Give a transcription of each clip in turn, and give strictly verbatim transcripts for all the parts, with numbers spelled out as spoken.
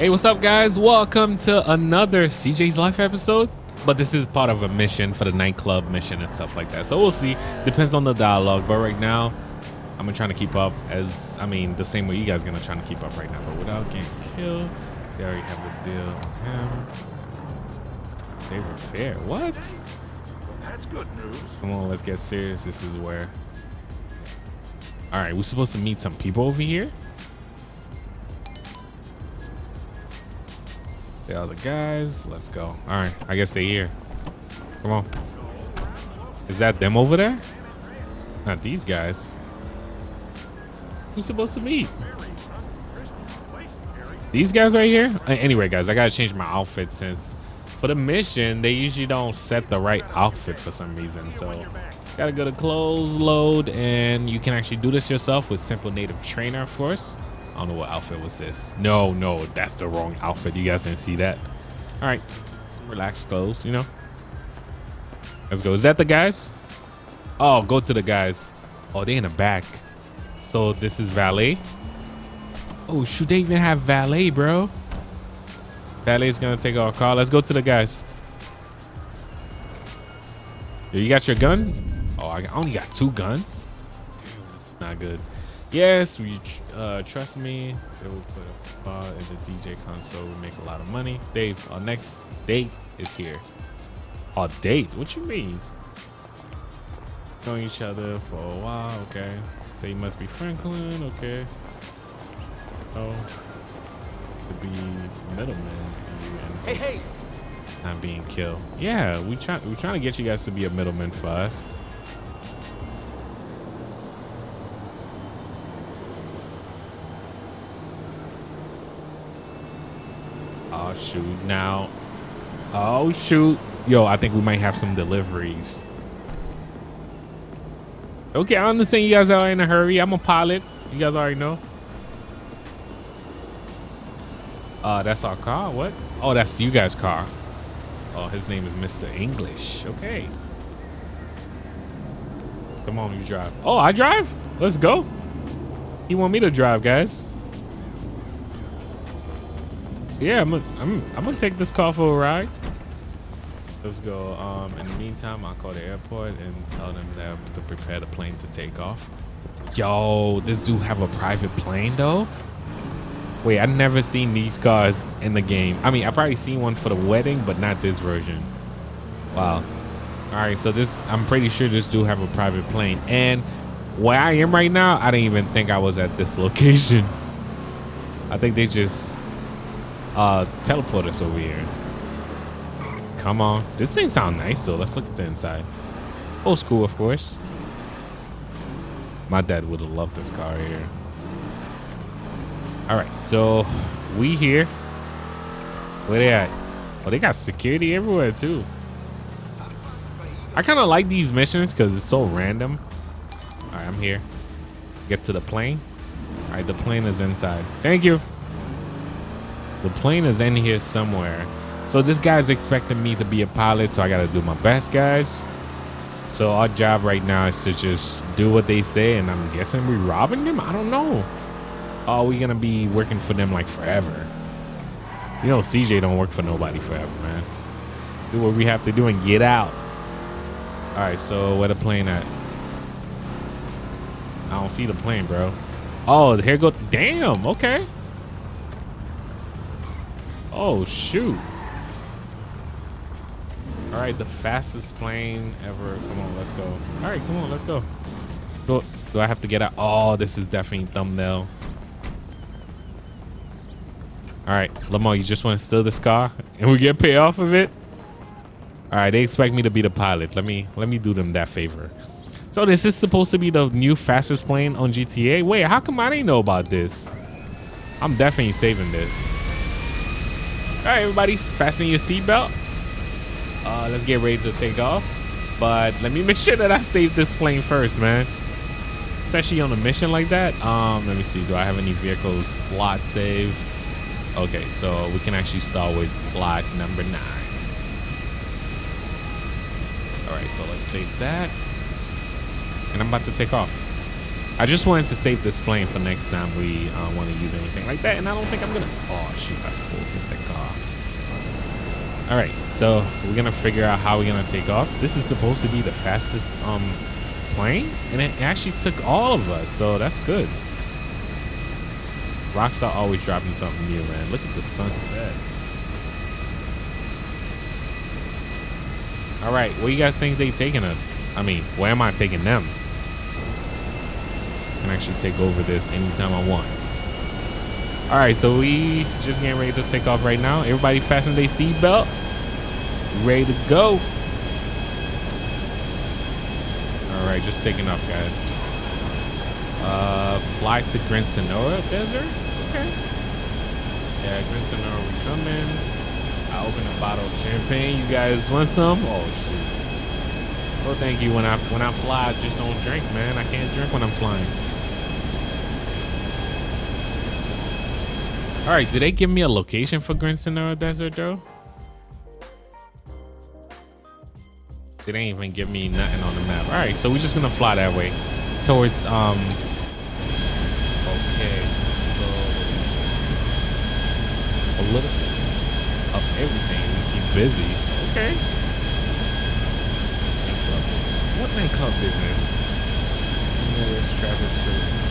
Hey, what's up, guys? Welcome to another C J's Life episode. But this is part of a mission for the nightclub mission and stuff like that. So we'll see. Depends on the dialogue. But right now, I'm trying to keep up as, I mean, the same way you guys are going to try to keep up right now. But without getting killed, they already have a deal with him. They were fair. What? Well, that's good news. Come on, let's get serious. This is where. All right, we're supposed to meet some people over here. The other guys, let's go. All right, I guess they're here. Come on. Is that them over there? Not these guys. Who's supposed to meet? These guys right here? Anyway, guys, I gotta change my outfit since for the mission they usually don't set the right outfit for some reason. So gotta go to clothes load, and you can actually do this yourself with simple native trainer, of course. I don't know what outfit was this. No, no, that's the wrong outfit. You guys didn't see that. All right, some relaxed clothes, you know. Let's go. Is that the guys? Oh, go to the guys. Oh, they in the back. So this is valet. Oh, shoot, they even have valet, bro. Valet's gonna take our car. Let's go to the guys. Yo, you got your gun? Oh, I only got two guns. Dude, this is not good. Yes, we uh, trust me. They will put a bar in the D J console. We make a lot of money. Dave, our next date is here. Our date? What you mean? Knowing each other for a while. Okay. So you must be Franklin. Okay. Oh, to be middleman. Hey, hey. Not being killed. Yeah, we try. We're trying to get you guys to be a middleman for us. Oh, shoot. Now. Oh, shoot. Yo, I think we might have some deliveries. Okay, I understand you guys are in a hurry. I'm a pilot. You guys already know. Uh, that's our car. What? Oh, that's you guys' car. Oh, his name is Mister English. Okay. Come on, you drive. Oh, I drive? Let's go. He want me to drive, guys. Yeah, I'm gonna, I'm, I'm gonna take this car for a ride. Let's go. Um, in the meantime, I'll call the airport and tell them that to prepare the plane to take off. Yo, this dude have a private plane though? Wait, I've never seen these cars in the game. I mean, I probably seen one for the wedding, but not this version. Wow. All right, so this, I'm pretty sure this dude have a private plane. And where I am right now, I didn't even think I was at this location. I think they just... Uh, teleport us over here. Come on. This thing sound nice, so let's look at the inside. Old school, of course. My dad would have loved this car here. All right, so we here. Where they at? Oh, they got security everywhere, too. I kind of like these missions because it's so random. All right, I'm here. Get to the plane. All right, the plane is inside. Thank you. The plane is in here somewhere. So this guy's expecting me to be a pilot, so I gotta do my best, guys. So our job right now is to just do what they say, and I'm guessing we're robbing them? I don't know. Oh, we're gonna be working for them like forever. You know, C J don't work for nobody forever, man. Do what we have to do and get out. All right, so where the plane at? I don't see the plane, bro. Oh, here go, damn, okay. Oh, shoot. All right, the fastest plane ever. Come on, let's go. All right, come on, let's go. Do, do I have to get out? Oh, this is definitely thumbnail. All right, Lamar, you just want to steal this car and we get paid off of it? All right, they expect me to be the pilot. Let me, let me do them that favor. So this is supposed to be the new fastest plane on G T A. Wait, how come I didn't know about this? I'm definitely saving this. All right, everybody, fasten your seatbelt. Uh, let's get ready to take off. But let me make sure that I save this plane first, man. Especially on a mission like that. Um, let me see. Do I have any vehicles slot save? Okay, so we can actually start with slot number nine. All right, so let's save that. And I'm about to take off. I just wanted to save this plane for next time we uh, want to use anything like that, and I don't think I'm gonna. Oh shoot! I still hit the car. All right, so we're gonna figure out how we're gonna take off. This is supposed to be the fastest um plane, and it actually took all of us, so that's good. Rockstar always dropping something new, man. Look at the sunset. All right, where you guys think they taking us? I mean, where am I taking them? I can actually take over this anytime I want. All right, so we just getting ready to take off right now. Everybody fasten their seatbelt. Ready to go. All right, just taking off, guys. Uh, fly to Grand Senora Desert. Okay. Yeah, Grand Senora, we come in. I opened a bottle of champagne. You guys want some? Oh shit! Well, thank you. When I when I fly, I just don't drink, man. I can't drink when I'm flying. All right, did they give me a location for Grand Senora Desert, though? They didn't even give me nothing on the map. All right, so we're just gonna fly that way towards um. Okay, so a little. Up everything, we keep busy. Okay. What nightclub business? Where's Trevor?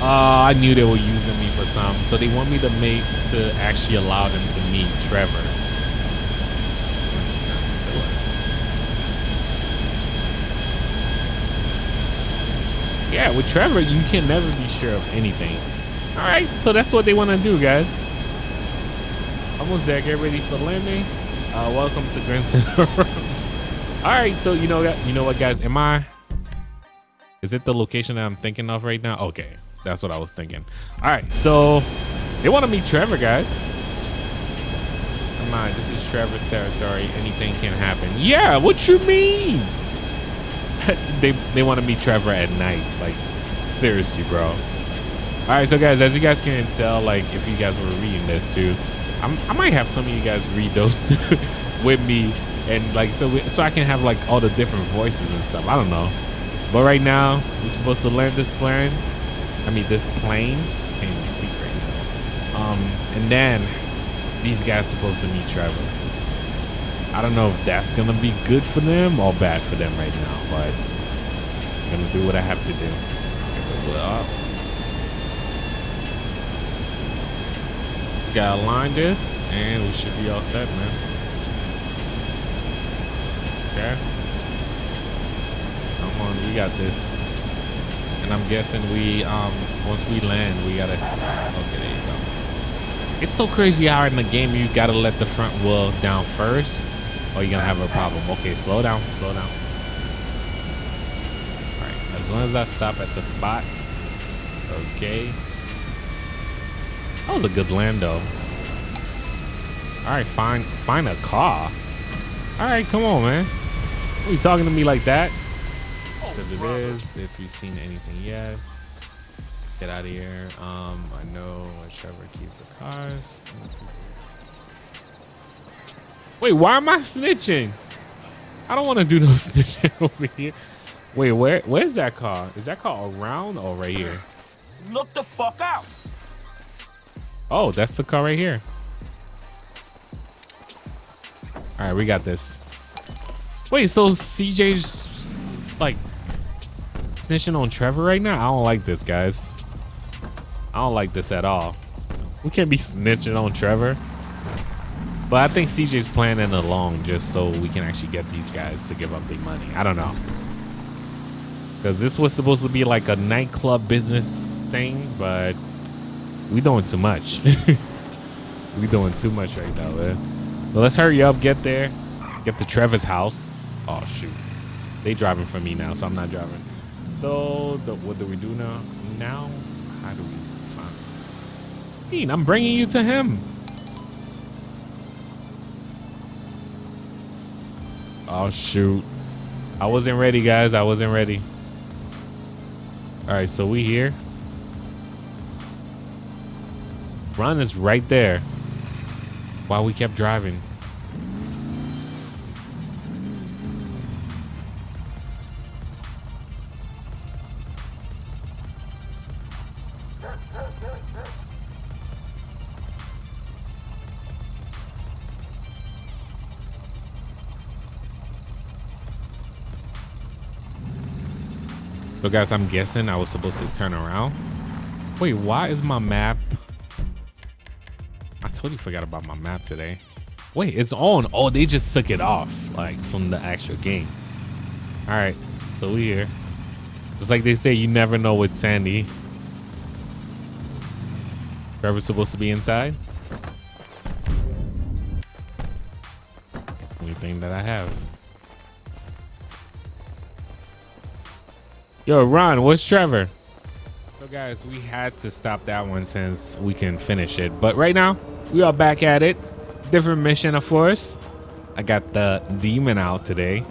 Uh, I knew they were using me for something, so they want me to make to actually allow them to meet Trevor. Yeah, with Trevor, you can never be sure of anything. All right, so that's what they want to do, guys. Almost there. Get ready for landing. Uh, welcome to Grand Senora. All right, so you know, you know what, guys? Am I? Is it the location that I'm thinking of right now? Okay, that's what I was thinking. All right, so they want to meet Trevor, guys. Come on, this is Trevor territory. Anything can happen. Yeah, what you mean? they they want to meet Trevor at night. Like, seriously, bro. All right, so guys, as you guys can tell, like if you guys were reading this too. I'm, I might have some of you guys read those with me, and like so, we, so I can have like all the different voices and stuff. I don't know, but right now we're supposed to land this plane. I mean, this plane. Can't even speak right now. Um, and then these guys are supposed to meet Trevor. I don't know if that's gonna be good for them or bad for them right now, but I'm gonna do what I have to do. Let's get it up. Gotta line this and we should be all set, man. Okay, come on, we got this. And I'm guessing we um once we land we gotta okay, there you go. It's so crazy how in the game you gotta let the front wheel down first or you're gonna have a problem. Okay, slow down, slow down. All right, as long as I stop at the spot. Okay. That was a good land, though. All right, find find a car. All right, come on, man. Are you talking to me like that? Because it is. If you've seen anything yet, get out of here. Um, I know Trevor keeps the cars. Wait, why am I snitching? I don't want to do no snitching over here. Wait, where where's that car? Is that car around or right here? Look the fuck out. Oh, that's the car right here. All right, we got this. Wait, so C J's like snitching on Trevor right now? I don't like this, guys. I don't like this at all. We can't be snitching on Trevor. But I think C J's planning along just so we can actually get these guys to give up their money. I don't know. Because this was supposed to be like a nightclub business thing, but... we doing too much. We doing too much right now, man. Well, let's hurry up, get there, get to Trevor's house. Oh shoot, they driving for me now, so I'm not driving. So the, what do we do now? Now, how do we find? Dean, I'm bringing you to him. Oh shoot, I wasn't ready, guys. I wasn't ready. All right, so we here. Ron is right there while we kept driving. So guys, I'm guessing I was supposed to turn around. Wait, why is my map? I totally forgot about my map today. Wait, it's on. Oh, they just took it off like from the actual game. All right, so we're here. Just like they say, you never know with Sandy. Trevor's supposed to be inside. Only thing that I have. Yo, Ron, where's Trevor? So guys, we had to stop that one since we can finish it. But right now, we are back at it. Different mission, of course. I got the demon out today.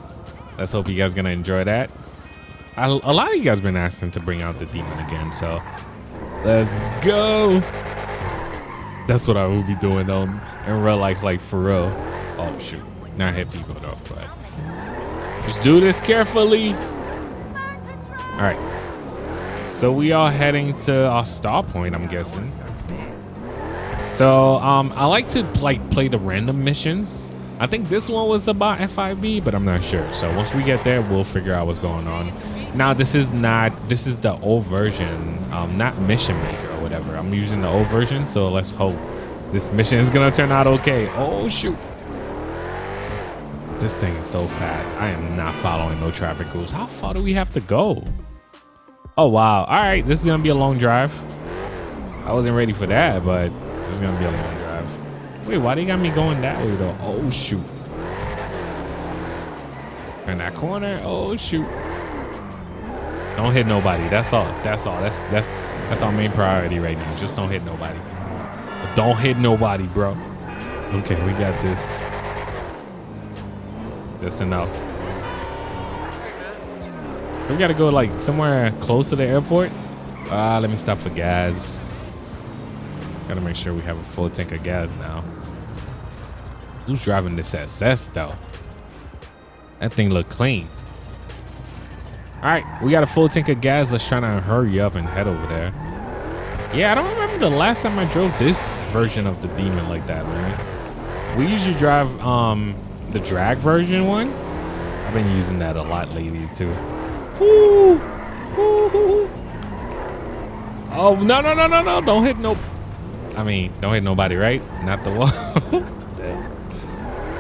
Let's hope you guys gonna enjoy that. I, a lot of you guys been asking to bring out the demon again, so let's go. That's what I will be doing um in real life, like for real. Oh shoot, not hit people though, but just do this carefully. All right, so we are heading to our star point, I'm guessing. So um, I like to like play the random missions. I think this one was about F I B, but I'm not sure. So once we get there, we'll figure out what's going on. Now, this is not, this is the old version, um, not Mission Maker or whatever. I'm using the old version, so let's hope this mission is gonna turn out okay. Oh shoot. This thing is so fast. I am not following no traffic rules. How far do we have to go? Oh wow, all right, this is gonna be a long drive. I wasn't ready for that, but this is gonna be a long drive. Wait, why they got me going that way though? Oh shoot. In that corner. Oh shoot. Don't hit nobody. That's all. That's all. That's that's that's our main priority right now. Just don't hit nobody. Don't hit nobody, bro. Okay, we got this. That's enough. We gotta go like somewhere close to the airport. Ah, uh, let me stop for gas. Gotta make sure we have a full tank of gas now. Who's driving this S S though? That thing look clean. All right, we got a full tank of gas. Let's try to hurry up and head over there. Yeah, I don't remember the last time I drove this version of the Demon like that, man. We usually drive um, the drag version one. I've been using that a lot lately too. Woo! Woo! Oh, no, no, no, no, no. Don't hit no. I mean, don't hit nobody, right? Not the wall.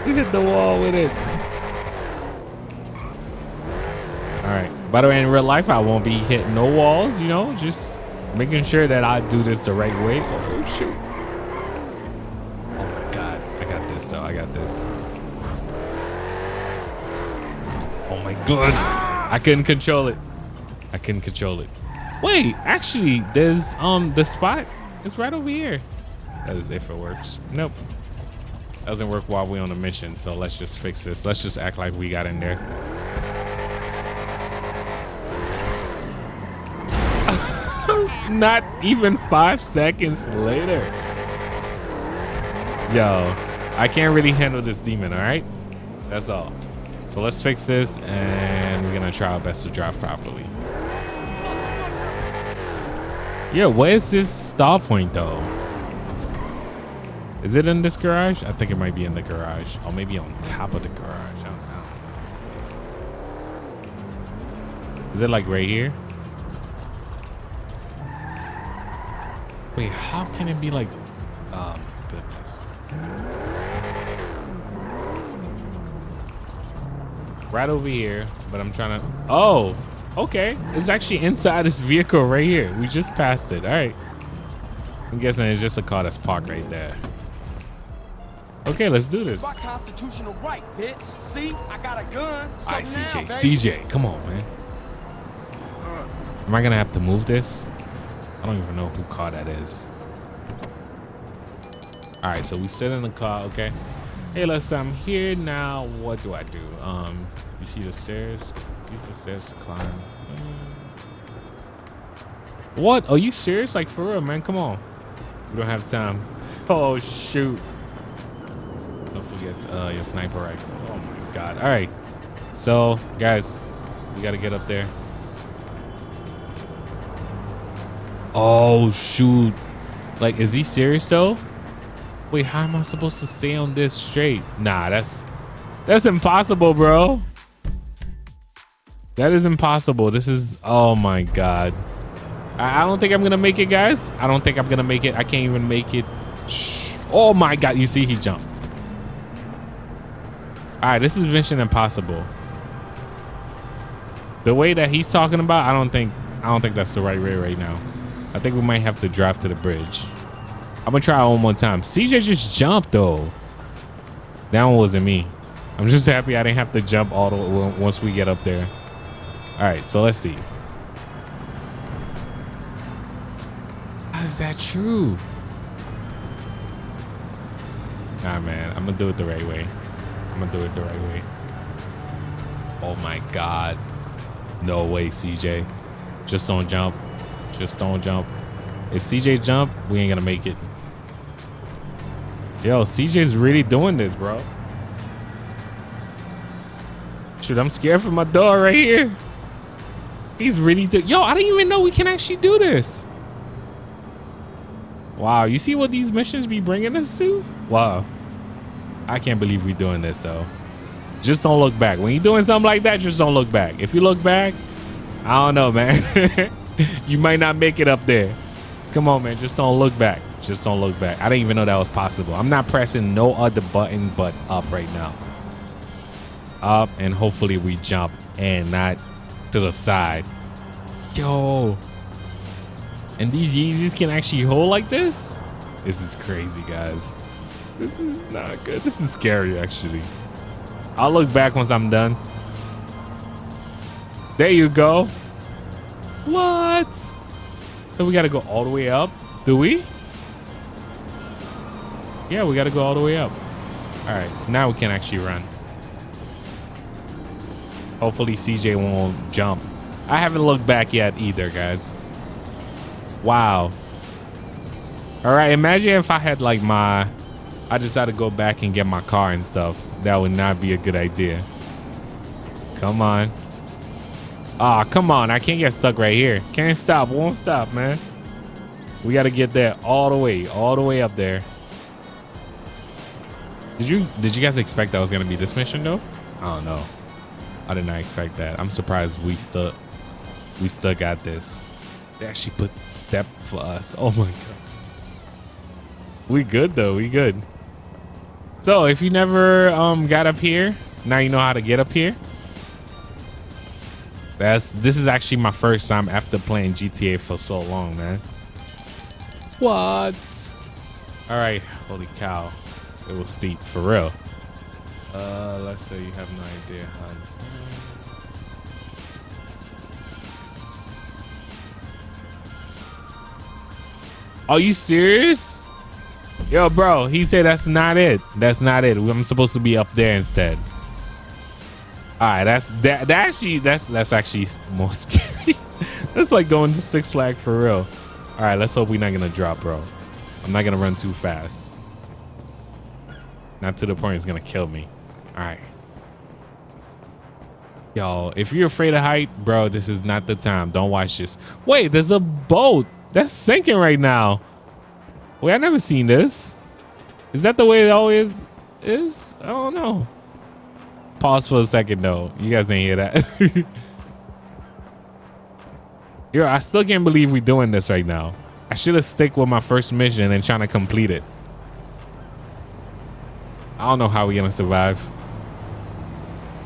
You hit the wall with it. All right. By the way, in real life, I won't be hitting no walls, you know, just making sure that I do this the right way. Oh, shoot. Oh, my God. I got this, though. I got this. Oh, my God. I couldn't control it. I couldn't control it. Wait, actually, there's um the spot. It's right over here. That is if it works. Nope. Doesn't work while we're on a mission. So let's just fix this. Let's just act like we got in there. Not even five seconds later. Yo, I can't really handle this demon. All right. That's all. So let's fix this and we're going to try our best to drive properly. Yeah, where is this star point though? Is it in this garage? I think it might be in the garage. Or maybe on top of the garage. I don't know. Is it like right here? Wait, how can it be like... Oh, goodness. Right over here, but I'm trying to... Oh! Okay, it's actually inside this vehicle right here. We just passed it. All right. I'm guessing it's just a car that's parked right there. Okay, let's do this. My constitutional right, bitch. See, I got a gun. All right, C J, C J, come on, man. Am I gonna have to move this? I don't even know who car that is. All right, so we sit in the car. Okay. Hey, Lester, I'm here now. What do I do? Um, you see the stairs? These are stairs to climb. What? Are you serious? Like for real, man? Come on. We don't have time. Oh shoot! Don't forget uh, your sniper rifle. Oh my God! All right. So guys, we gotta get up there. Oh shoot! Like, is he serious though? Wait, how am I supposed to stay on this straight? Nah, that's that's impossible, bro. That is impossible. This is, oh my God. I, I don't think I'm gonna make it, guys. I don't think I'm gonna make it. I can't even make it. Shh. Oh my God, you see he jumped. All right, this is Mission Impossible. The way that he's talking about, I don't think, I don't think that's the right way right now. I think we might have to drive to the bridge. I'm gonna try one more time. C J just jumped though. That one wasn't me. I'm just happy I didn't have to jump all the way once we get up there. All right, so let's see. How is that true? Nah, man, I'm gonna do it the right way. I'm gonna do it the right way. Oh my God. No way, C J. Just don't jump. Just don't jump. If C J jump, we ain't gonna make it. Yo, C J's really doing this, bro. Shoot, I'm scared for my dog right here. He's really do- Yo, I didn't even know we can actually do this. Wow, you see what these missions be bringing us to? Wow. I can't believe we're doing this, so just don't look back. When you're doing something like that, just don't look back. If you look back, I don't know, man. You might not make it up there. Come on, man. Just don't look back. Just don't look back. I didn't even know that was possible. I'm not pressing no other button but up right now. Up, and hopefully we jump and not to the side. Yo. And these Yeezys can actually hold like this? This is crazy, guys. This is not good. This is scary, actually. I'll look back once I'm done. There you go. What? So we got to go all the way up. Do we? Yeah, we got to go all the way up. All right. Now we can actually run. Hopefully C J won't jump. I haven't looked back yet either, guys. Wow. All right. Imagine if I had like my... I decided to go back and get my car and stuff. That would not be a good idea. Come on. Ah, oh, come on. I can't get stuck right here. Can't stop. Won't stop, man. We got to get there all the way, all the way up there. Did you did you guys expect that was going to be this mission, though? I don't know. I did not expect that. I'm surprised we still, we still got this. They actually put step for us. Oh, my God. We good, though. We good. So if you never um, got up here, now you know how to get up here. That's this is actually my first time after playing G T A for so long, man. What? All right. Holy cow. It was steep for real. Uh, let's say you have no idea how. Are you serious? Yo, bro, he said that's not it. That's not it. I'm supposed to be up there instead. All right, that's that. That actually, that's that's actually more scary. That's like going to Six Flags for real. All right, let's hope we're not gonna drop, bro. I'm not gonna run too fast. Not to the point it's gonna kill me. All right. Yo, if you're afraid of height, bro, this is not the time. Don't watch this. Wait, there's a boat that's sinking right now. Wait, I've never seen this. Is that the way it always is? I don't know. Pause for a second, though. You guys didn't hear that. Yo, I still can't believe we're doing this right now. I should have stick with my first mission and trying to complete it. I don't know how we're going to survive.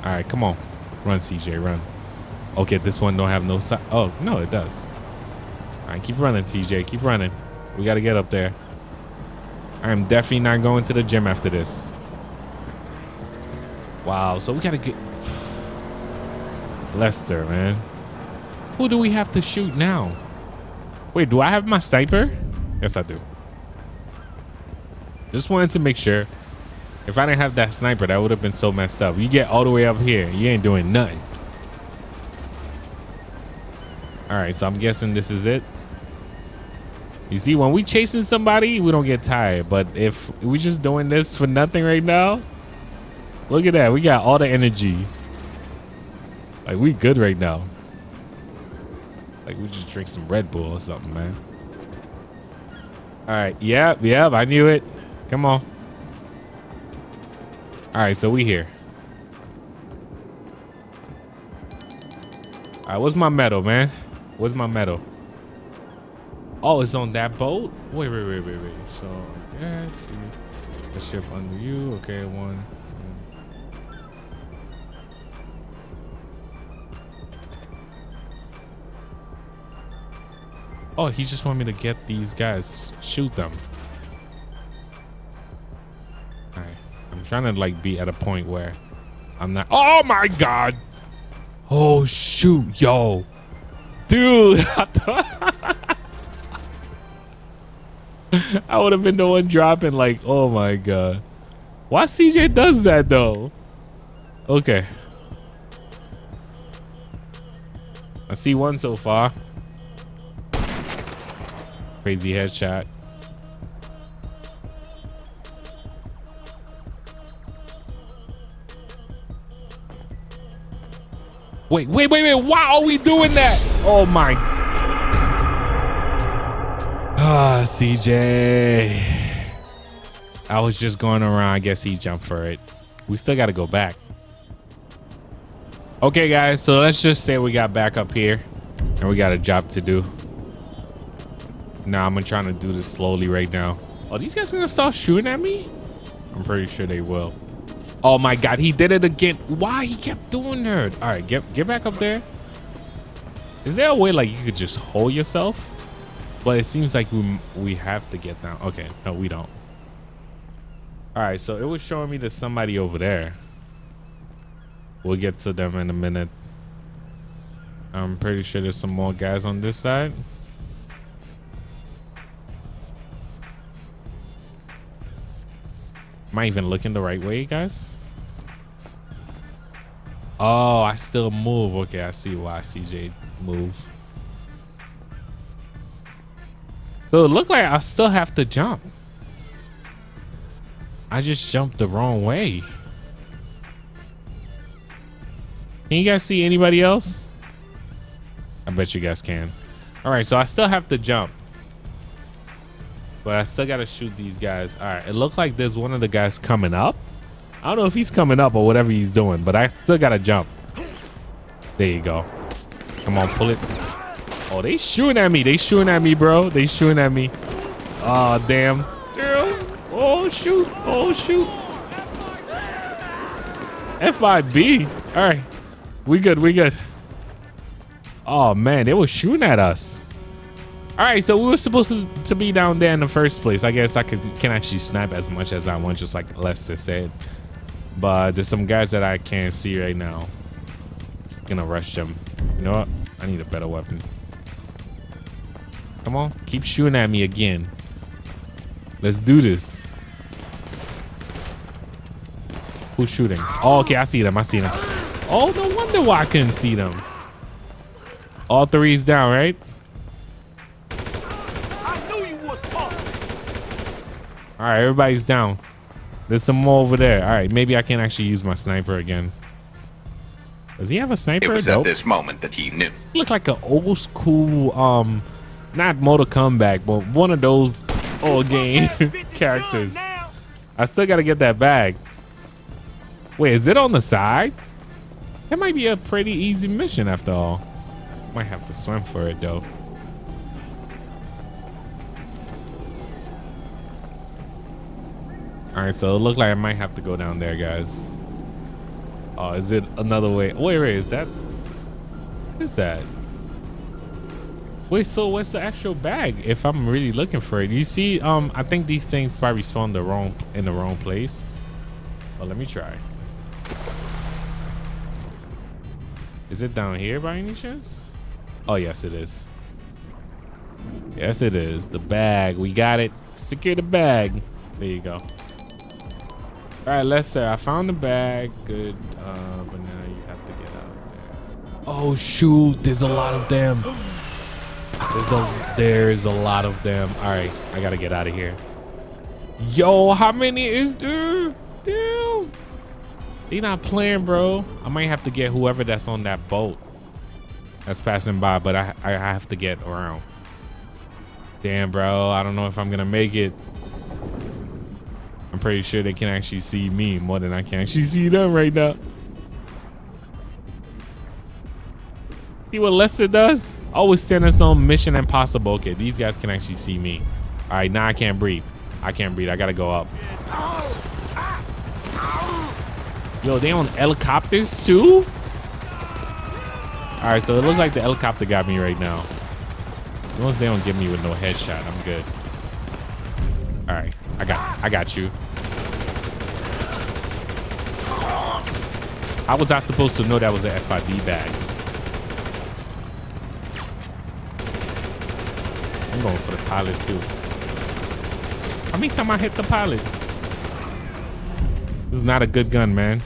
All right, come on. Run, C J, run. Okay, this one don't have no side. Oh, no, it does. All right, keep running, C J. Keep running. We got to get up there. I'm definitely not going to the gym after this. Wow. So we got to get Lester, man. Who do we have to shoot now? Wait, do I have my sniper? Yes, I do. Just wanted to make sure. If I didn't have that sniper, that would have been so messed up. You get all the way up here. You ain't doing nothing. All right. So I'm guessing this is it. You see, when we chasing somebody, we don't get tired. But if we just doing this for nothing right now, look at that. We got all the energies. Like, we good right now. Like, we just drink some Red Bull or something, man. All right. Yep, yep. I knew it. Come on. All right, so we here. right, where's my medal, man? Where's my medal? Oh, it's on that boat? Wait, wait, wait, wait, wait. So, yeah, see. The ship under you. Okay, one. Oh, he just wanted me to get these guys, shoot them. All right. I'm trying to like be at a point where I'm not. Oh my God. Oh shoot, yo. Dude, I thought I would have been the one dropping like, oh my God. Why C J does that though? Okay. I see one so far. Crazy headshot. Wait, wait, wait, wait. Why are we doing that? Oh my. Ah, C J. I was just going around. I guess he jumped for it. We still got to go back. Okay, guys. So let's just say we got back up here and we got a job to do. Nah, I'm trying to do this slowly right now. Oh, these guys are gonna start shooting at me? I'm pretty sure they will. Oh my God, he did it again. Why he kept doing that? All right, get get back up there. Is there a way like you could just hold yourself? But it seems like we we have to get down. Okay, no, we don't. All right, so it was showing me there's somebody over there. We'll get to them in a minute. I'm pretty sure there's some more guys on this side. Am I even looking the right way, guys? Oh, I still move. Okay, I see why C J moved. So it looked like I still have to jump. I just jumped the wrong way. Can you guys see anybody else? I bet you guys can. All right, so I still have to jump. But I still got to shoot these guys. All right. It looks like there's one of the guys coming up. I don't know if he's coming up or whatever he's doing, but I still got to jump. There you go. Come on, pull it. Oh, they shooting at me. They shooting at me, bro. They shooting at me. Oh, damn. Oh, shoot. Oh, shoot. F I B. All right. We good. We good. Oh, man. They were shooting at us. All right, so we were supposed to, to be down there in the first place. I guess I could, can actually snipe as much as I want, just like Lester said. But there's some guys that I can't see right now. I'm gonna rush them. You know what? I need a better weapon. Come on, keep shooting at me again. Let's do this. Who's shooting? Oh, okay, I see them. I see them. Oh, no wonder why I couldn't see them. All three's down, right? All right, everybody's down. There's some more over there. All right, maybe I can actually use my sniper again. Does he have a sniper? It was at this moment that he knew. He looks like an old school, um, not Mortal Kombat, but one of those old game characters. I still got to get that bag. Wait, is it on the side? That might be a pretty easy mission after all. Might have to swim for it, though. All right, so it looked like I might have to go down there, guys. Oh, is it another way? Wait, wait, is that? What is that? Wait, so what's the actual bag? If I'm really looking for it, you see, um, I think these things probably spawn the wrong in the wrong place. Well, let me try. Is it down here by any chance? Oh, yes, it is. Yes, it is. The bag. We got it. Secure the bag. There you go. All right, Lester, I found the bag. Good, uh, but now you have to get out of there. Oh, shoot, there's a lot of them. There's a, there's a lot of them. All right, I gotta get out of here. Yo, how many is there? Damn. They not playing, bro. I might have to get whoever that's on that boat that's passing by, but I, I have to get around. Damn, bro, I don't know if I'm gonna make it. I'm pretty sure they can actually see me more than I can actually see them right now. See what Lester does? Always send us on Mission Impossible. Okay, these guys can actually see me. All right, now I can't breathe. I can't breathe. I gotta go up. Yo, they on helicopters too? All right, so it looks like the helicopter got me right now. As long as they don't get me with no headshot, I'm good. All right, I got, I got you. How was I supposed to know that was an F I B bag? I'm going for the pilot too. How many times I hit the pilot? This is not a good gun, man.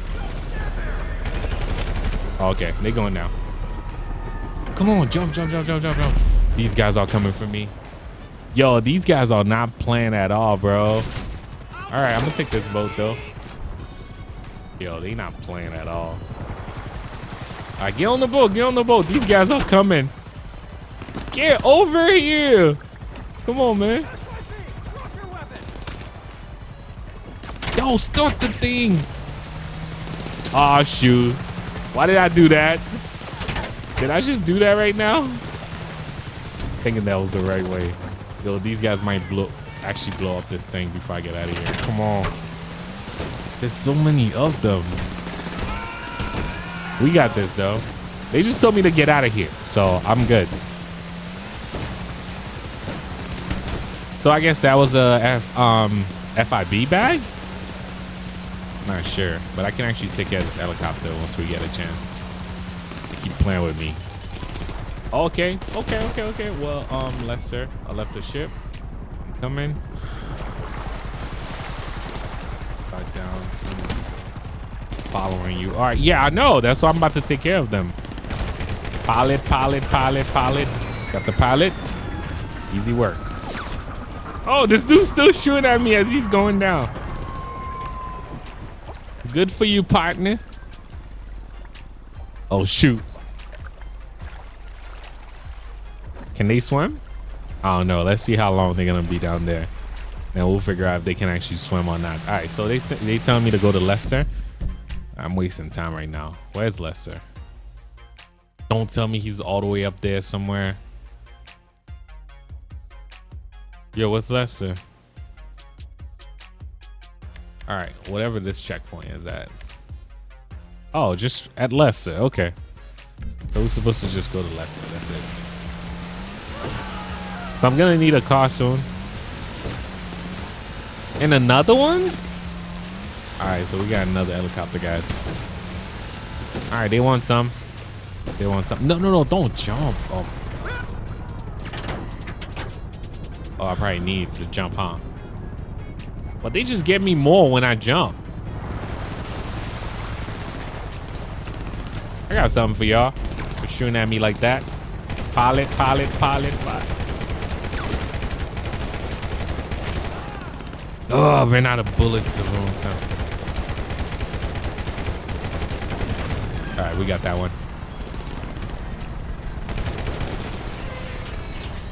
Oh, okay, they going now. Come on, jump, jump, jump, jump, jump, jump. These guys are coming for me. Yo, these guys are not playing at all, bro. All right, I'm gonna take this boat though. Yo, they not playing at all. All right, get on the boat, get on the boat. These guys are coming. Get over here. Come on, man. Yo, start the thing. Aw, shoot. Why did I do that? Did I just do that right now? Thinking that was the right way. Yo, these guys might blow, actually blow up this thing before I get out of here. Come on. There's so many of them. We got this though. They just told me to get out of here, so I'm good. So I guess that was a F, um, F I B bag? Not sure, but I can actually take care of this helicopter once we get a chance. They keep playing with me. Okay, okay, okay, okay. Well, um, Lester, I left the ship. I'm coming. Down, following you. All right, yeah, I know. That's why I'm about to take care of them. Pilot, pilot, pilot, pilot. Got the pilot. Easy work. Oh, this dude's still shooting at me as he's going down. Good for you, partner. Oh, shoot. Can they swim? I don't know. Let's see how long they're gonna be down there. And we'll figure out if they can actually swim or not. All right, so they they tell me to go to Lester. I'm wasting time right now. Where's Lester? Don't tell me he's all the way up there somewhere. Yo, what's Lester? All right, whatever this checkpoint is at. Oh, just at Lester. Okay. So we're supposed to just go to Lester. That's it. So I'm gonna need a car soon. And another one? All right, so we got another helicopter, guys. All right, they want some. They want some. No, no, no, don't jump. Oh, my God. Oh, I probably need to jump, huh? But they just get me more when I jump. I got something for y'all for shooting at me like that. Pilot, pilot, pilot, pilot. Oh, I ran out of bullets the wrong time. All right, we got that one.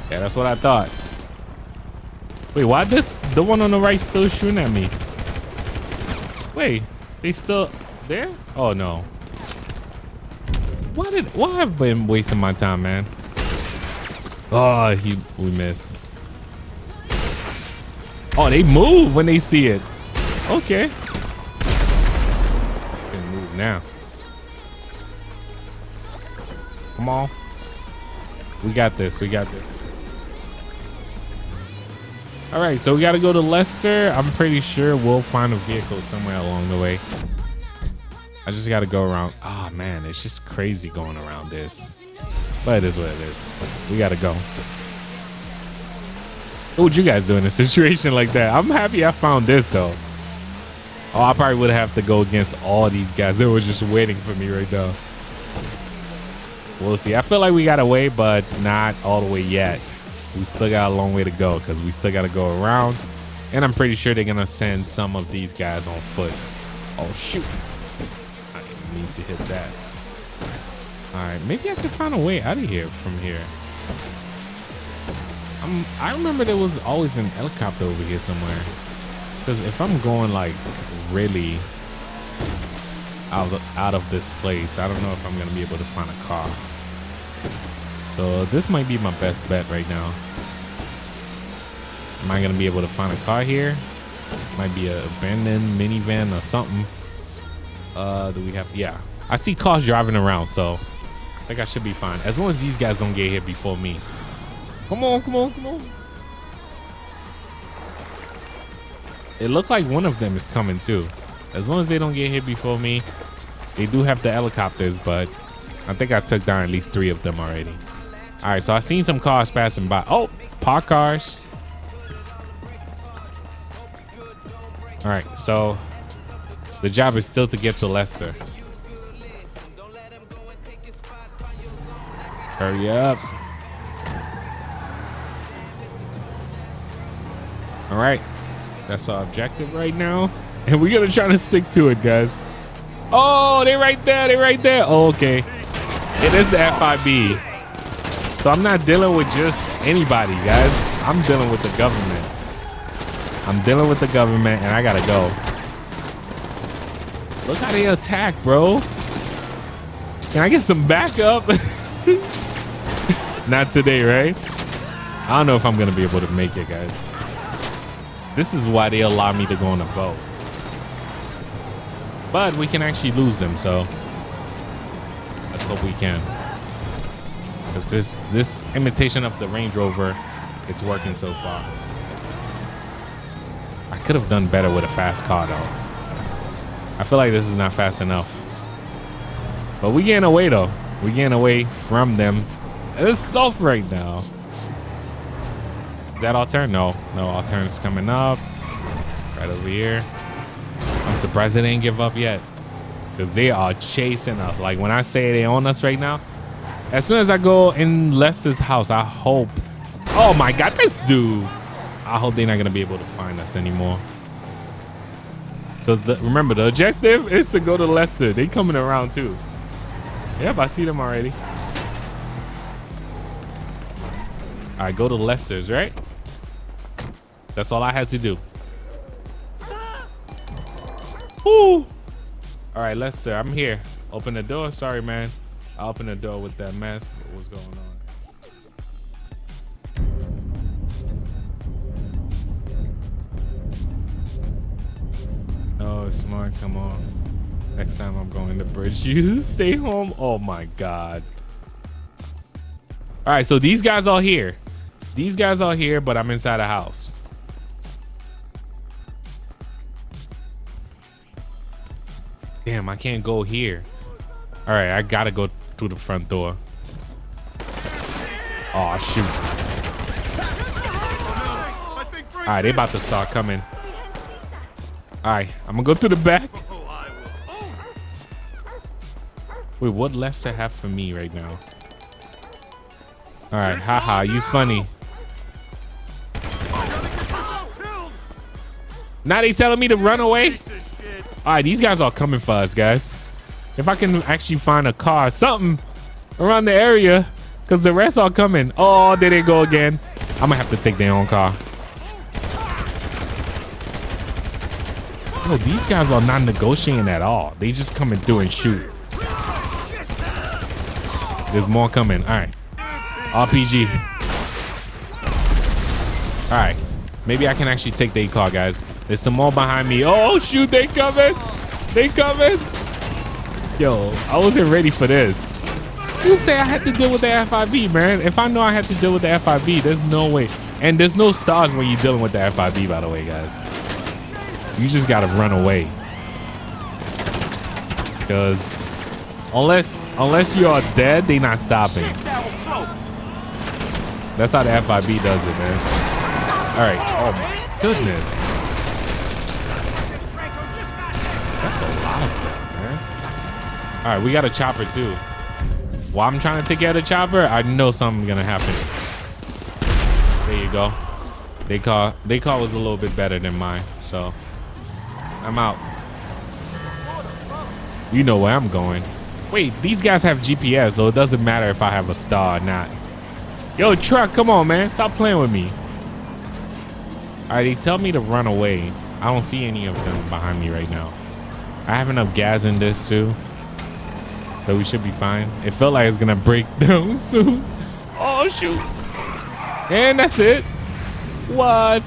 Yeah, that's what I thought. Wait, why this? The one on the right still shooting at me. Wait, they still there? Oh no. Why did? Why have I been wasting my time, man? Oh, he we missed. Oh, they move when they see it. Okay. I can move now. Come on. We got this. We got this. All right, so we got to go to Lester. I'm pretty sure we'll find a vehicle somewhere along the way. I just got to go around. Oh, man, it's just crazy going around this. But it is what it is. We got to go. What would you guys do in a situation like that? I'm happy I found this though. Oh, I probably would have to go against all these guys that were just waiting for me right now. We'll see. I feel like we got away, but not all the way yet. We still got a long way to go because we still got to go around. And I'm pretty sure they're going to send some of these guys on foot. Oh, shoot. I didn't need to hit that. All right. Maybe I could find a way out of here from here. I'm, I remember there was always an helicopter over here somewhere. Because if I'm going like really out of, out of this place, I don't know if I'm going to be able to find a car. So this might be my best bet right now. Am I gonna be able to find a car here? Might be an abandoned minivan or something. Uh, do we have? Yeah, I see cars driving around, so I think I should be fine. As long as these guys don't get here before me. Come on, come on, come on. It looks like one of them is coming too. As long as they don't get hit before me. They do have the helicopters, but I think I took down at least three of them already. All right, so I seen some cars passing by. Oh, park cars. All right, so the job is still to get to Lester. Hurry up. All right, that's our objective right now. And we're gonna try to stick to it, guys. Oh, they're right there, they're right there. Oh, okay. It is the F I B. So I'm not dealing with just anybody, guys. I'm dealing with the government. I'm dealing with the government and I gotta go. Look how they attack, bro. Can I get some backup? Not today, right? I don't know if I'm gonna be able to make it, guys. This is why they allow me to go on a boat. But we can actually lose them, so let's hope we can. Because this, this imitation of the Range Rover, it's working so far. I could have done better with a fast car, though. I feel like this is not fast enough. But we getting away, though. We getting away from them. It's soft right now. That all turn? No, no all turns coming up right over here. I'm surprised they didn't give up yet because they are chasing us. Like when I say they own us right now, as soon as I go in Lester's house, I hope, oh my God, this dude, I hope they're not going to be able to find us anymore. Because remember the objective is to go to Lester. They coming around too. Yep. I see them already. All right, go to Lester's, right? That's all I had to do. Woo. All right, Lester, I'm here. Open the door. Sorry, man. I opened the door with that mask. What's going on? Oh, it's smart. Come on. Next time I'm going to bridge you. Stay home. Oh, my God. All right, so these guys are here. These guys are here, but I'm inside a house. Damn, I can't go here. All right, I gotta go through the front door. Oh, shoot. All right, they about to start coming. All right, I'm gonna go through the back. Wait, what Lester have for me right now? All right, haha, you funny. Now they telling me to run away? All right, these guys are coming for us, guys. If I can actually find a car, something around the area, because the rest are coming. Oh, there they go again. I'm going to have to take their own car. Oh, these guys are not negotiating at all. They just coming through and shoot. There's more coming. All right. R P G. All right, maybe I can actually take their car, guys. There's some more behind me. Oh shoot, they coming, they coming. Yo, I wasn't ready for this. You say I had to deal with the F I B, man. If I know I had to deal with the F I B, there's no way. And there's no stars when you're dealing with the F I B, by the way, guys. You just gotta run away. Because unless unless you are dead, they not stopping. That's how the F I B does it, man. All right. Oh, my goodness. That's a lot of them, man. All right. We got a chopper, too. While I'm trying to take out a chopper, I know something's going to happen. There you go. They call, they call was a little bit better than mine, so I'm out. You know where I'm going. Wait, these guys have G P S, so it doesn't matter if I have a star or not. Yo, truck, come on, man. Stop playing with me. All right, they tell me to run away. I don't see any of them behind me right now. I have enough gas in this, too. So we should be fine. It felt like it's going to break down soon. Oh, shoot. And that's it. What?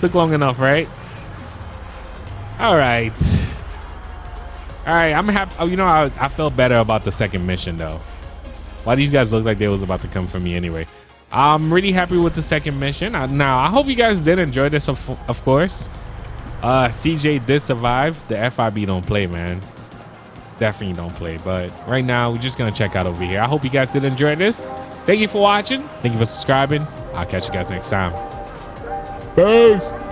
Took long enough, right? All right. All right. I'm happy. Oh, you know, I, I felt better about the second mission, though. Why these guys look like they was about to come for me anyway? I'm really happy with the second mission. I, now, I hope you guys did enjoy this, of, of course. Uh, C J did survive. The F I B don't play, man. Definitely don't play. But right now, we're just going to check out over here. I hope you guys did enjoy this. Thank you for watching. Thank you for subscribing. I'll catch you guys next time. Peace.